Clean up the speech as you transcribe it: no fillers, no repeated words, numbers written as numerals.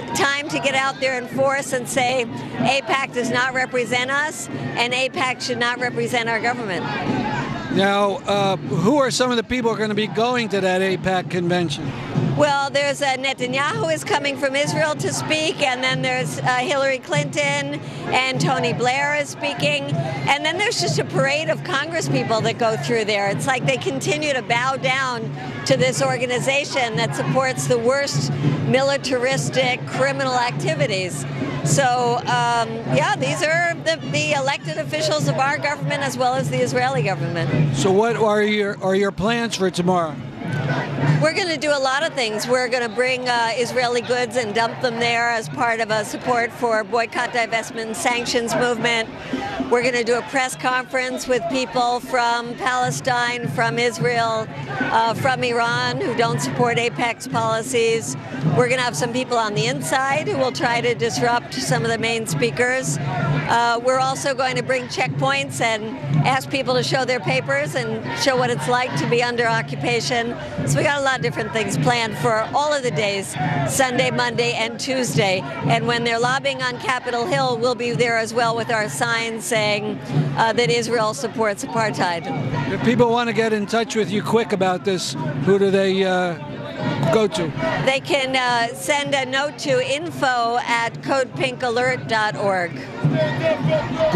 it's time to get out there in force and say AIPAC does not represent us and AIPAC should not represent our government. Now, who are some of the people who are going to be going to that AIPAC convention? Well, there's Netanyahu is coming from Israel to speak, and then there's Hillary Clinton, and Tony Blair is speaking, and then there's just a parade of Congress people that go through there. It's like they continue to bow down to this organization that supports the worst militaristic criminal activities. So, yeah, these are the elected officials of our government as well as the Israeli government. So what are your plans for tomorrow? We're going to do a lot of things. We're going to bring Israeli goods and dump them there as part of a support for boycott, divestment, and sanctions movement. We're going to do a press conference with people from Palestine, from Israel, from Iran who don't support AIPAC's policies. We're going to have some people on the inside who will try to disrupt some of the main speakers. We're also going to bring checkpoints and ask people to show their papers and show what it's like to be under occupation. So we got a lot of different things planned for all of the days, Sunday, Monday, and Tuesday. And when they're lobbying on Capitol Hill, we'll be there as well with our signs saying that Israel supports apartheid. If people want to get in touch with you quick about this, who do they go to? They can send a note to info@codepinkalert.org.